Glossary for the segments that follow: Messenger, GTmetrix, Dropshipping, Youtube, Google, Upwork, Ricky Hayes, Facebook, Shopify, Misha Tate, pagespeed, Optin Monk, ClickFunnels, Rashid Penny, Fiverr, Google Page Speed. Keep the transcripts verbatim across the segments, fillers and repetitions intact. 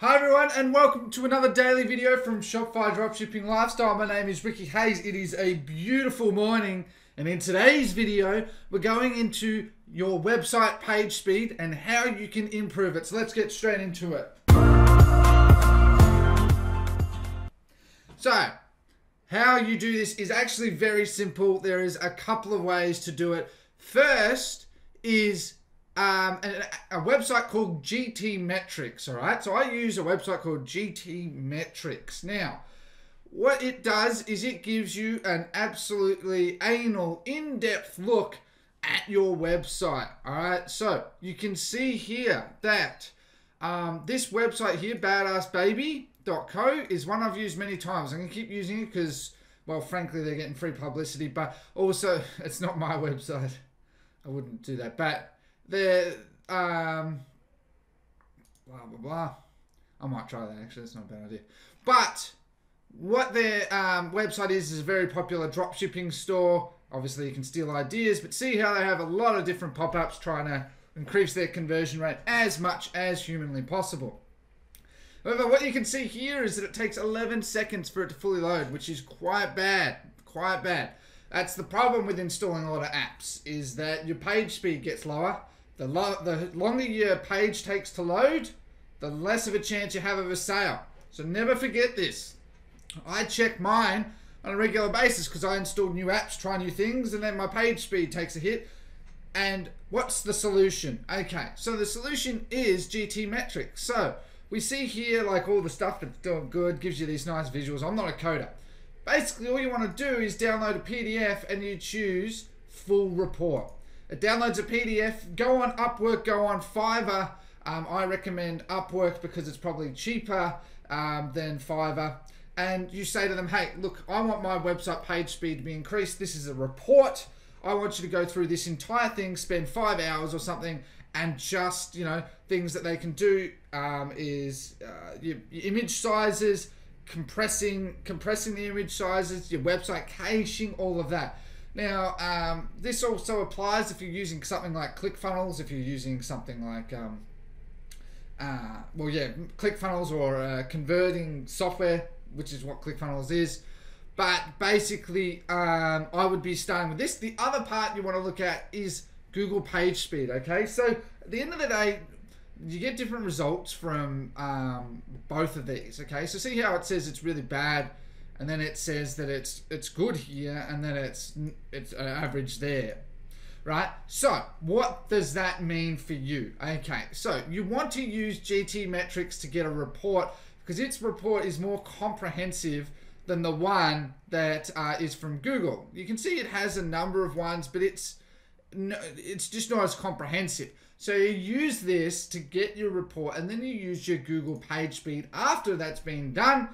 Hi everyone, and welcome to another daily video from Shopify Dropshipping Lifestyle. My name is Ricky Hayes. It is a beautiful morning, and in today's video, we're going into your website page speed and how you can improve it. So let's get straight into it. So, how you do this is actually very simple. There is a couple of ways to do it. First is Um, and a website called GTmetrix, all right? So I use a website called GTmetrix. Now, what it does is it gives you an absolutely anal, in-depth look at your website, all right? So you can see here that um, this website here, badass baby dot co, is one I've used many times. I'm going to keep using it because, well, frankly, they're getting free publicity, but also it's not my website. I wouldn't do that, but the um blah blah blah. I might try that actually. It's not a bad idea. But what their um, website is is a very popular dropshipping store. Obviously, you can steal ideas, but see how they have a lot of different pop-ups trying to increase their conversion rate as much as humanly possible. However, what you can see here is that it takes eleven seconds for it to fully load, which is quite bad. Quite bad. That's the problem with installing a lot of apps, is that your page speed gets lower. The, lo the longer your page takes to load, the less of a chance you have of a sale. So never forget this. I check mine on a regular basis because I install new apps, try new things, and then my page speed takes a hit. And what's the solution? Okay, so the solution is GTmetrix. So we see here like all the stuff that's doing good, gives you these nice visuals. I'm not a coder. Basically, all you want to do is download a P D F and you choose full report. It downloads a P D F. Go on Upwork, go on Fiverr. Um, I recommend Upwork because it's probably cheaper um, than Fiverr. And you say to them, hey, look, I want my website page speed to be increased. This is a report. I want you to go through this entire thing, spend five hours or something, and just, you know, things that they can do um, is uh, your, your image sizes, compressing, compressing the image sizes, your website caching, all of that. Now, um, this also applies if you're using something like ClickFunnels, if you're using something like, um, uh, well, yeah, ClickFunnels or uh, converting software, which is what ClickFunnels is. But basically, um, I would be starting with this. The other part you want to look at is Google Page Speed, okay? So at the end of the day, you get different results from um, both of these, okay? So see how it says it's really bad, and then it says that it's it's good here, and then it's it's an average there, right? So what does that mean for you? Okay, so you want to use GTmetrix to get a report because its report is more comprehensive than the one that uh, is from Google. You can see it has a number of ones, but it's no, it's just not as comprehensive. So you use this to get your report, and then you use your Google Page Speed after that's been done,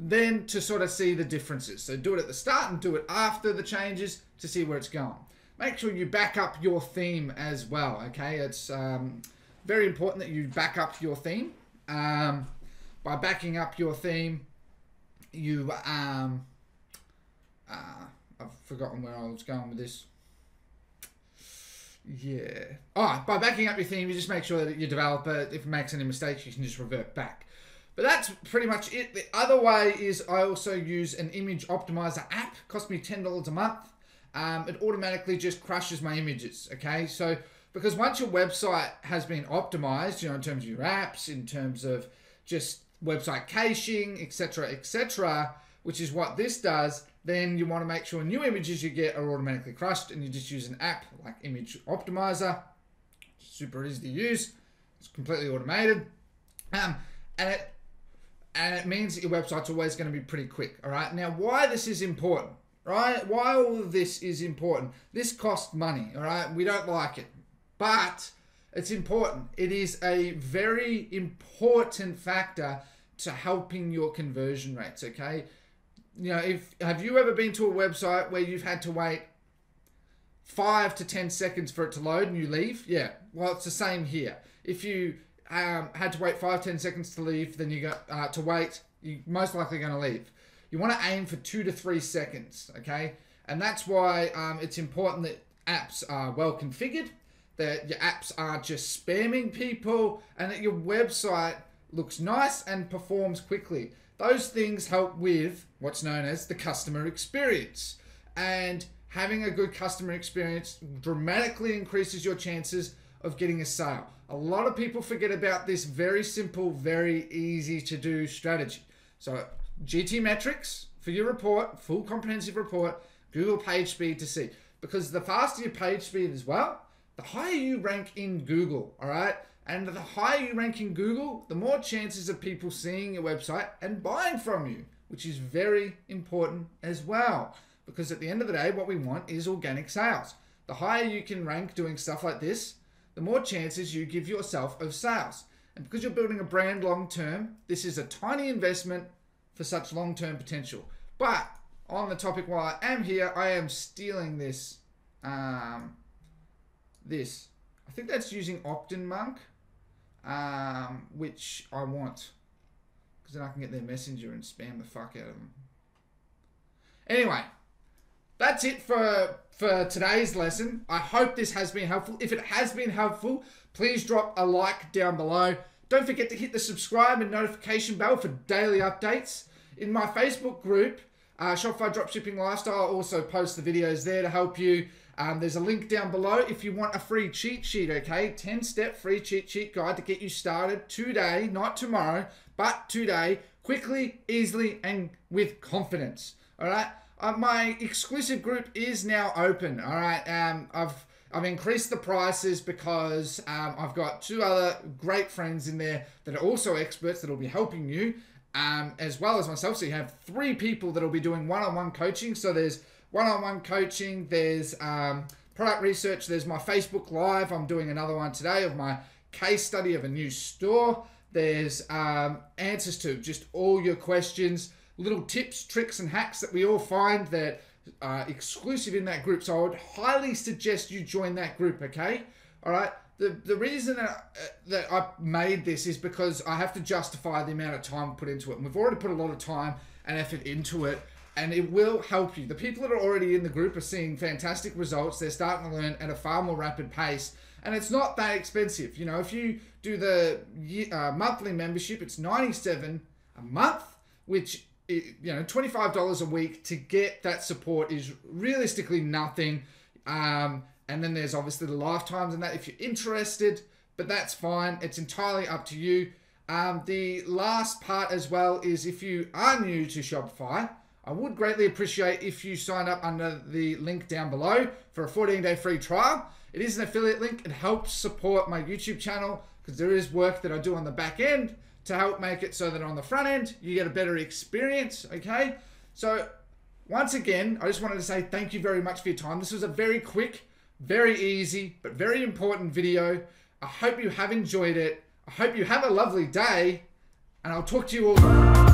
then to sort of see the differences. So do it at the start and do it after the changes to see where it's going. Make sure you back up your theme as well, okay? It's um, very important that you back up your theme. Um, by backing up your theme, you, um, uh, I've forgotten where I was going with this. Yeah. All right, by backing up your theme, you just make sure that your developer, if it makes any mistakes, you can just revert back. But that's pretty much it. The other way is I also use an image optimizer app. It cost me ten dollars a month. Um, it automatically just crushes my images, okay? So, because once your website has been optimized, you know, in terms of your apps, in terms of just website caching, et cetera, et cetera, which is what this does, then you want to make sure new images you get are automatically crushed, and you just use an app like Image Optimizer. Super easy to use. It's completely automated. Um, and it... And it means that your website's always going to be pretty quick, all right? Now, why this is important, right? Why all of this is important. This costs money, all right? We don't like it, but it's important. It is a very important factor to helping your conversion rates, okay? You know, if have you ever been to a website where you've had to wait five to ten seconds for it to load and you leave? Yeah, well, it's the same here. If you Um, had to wait five, ten seconds to leave, then you got uh, to wait, you're most likely going to leave. You want to aim for two to three seconds, okay? And that's why um, it's important that apps are well configured, that your apps aren't just spamming people, and that your website looks nice, and performs quickly. Those things help with what's known as the customer experience. And having a good customer experience dramatically increases your chances of getting a sale. A lot of people forget about this very simple, very easy to do strategy. So GTmetrix for your report, full comprehensive report, Google Page Speed to see. Because the faster your page speed as well, the higher you rank in Google, all right? And the higher you rank in Google, the more chances of people seeing your website and buying from you, which is very important as well. Because at the end of the day, what we want is organic sales. The higher you can rank doing stuff like this, the more chances you give yourself of sales. And because you're building a brand long-term, this is a tiny investment for such long-term potential. But on the topic, while I am here, I am stealing this. Um, this, I think that's using Optin Monk, um, which I want, because then I can get their messenger and spam the fuck out of them. Anyway, that's it for, for today's lesson. I hope this has been helpful. If it has been helpful, please drop a like down below. Don't forget to hit the subscribe and notification bell for daily updates. In my Facebook group, uh, Shopify Dropshipping Lifestyle, also posts the videos there to help you. Um, there's a link down below if you want a free cheat sheet, okay? ten step free cheat sheet guide to get you started today, not tomorrow, but today, quickly, easily, and with confidence, all right? Uh, my exclusive group is now open, all right? Um, I've I've increased the prices because um, I've got two other great friends in there that are also experts that will be helping you, um, as well as myself. So you have three people that will be doing one-on-one coaching. So there's one-on-one coaching, there's um, product research, there's my Facebook Live. I'm doing another one today of my case study of a new store. There's um, answers to just all your questions, little tips, tricks, and hacks that we all find that are exclusive in that group. So I would highly suggest you join that group, okay? All right. The, the reason that I, that I made this is because I have to justify the amount of time put into it. And we've already put a lot of time and effort into it. And it will help you. The people that are already in the group are seeing fantastic results. They're starting to learn at a far more rapid pace. And it's not that expensive. You know, if you do the uh, monthly membership, it's ninety-seven dollars a month, which, you know, twenty-five dollars a week to get that support is realistically nothing. Um, and then there's obviously the lifetimes and that if you're interested, but that's fine. It's entirely up to you. Um, the last part as well is if you are new to Shopify, I would greatly appreciate if you sign up under the link down below for a fourteen day free trial. It is an affiliate link. It helps support my YouTube channel because there is work that I do on the back end to help make it so that on the front end, you get a better experience, okay? So once again, I just wanted to say thank you very much for your time. This was a very quick, very easy, but very important video. I hope you have enjoyed it. I hope you have a lovely day, and I'll talk to you all.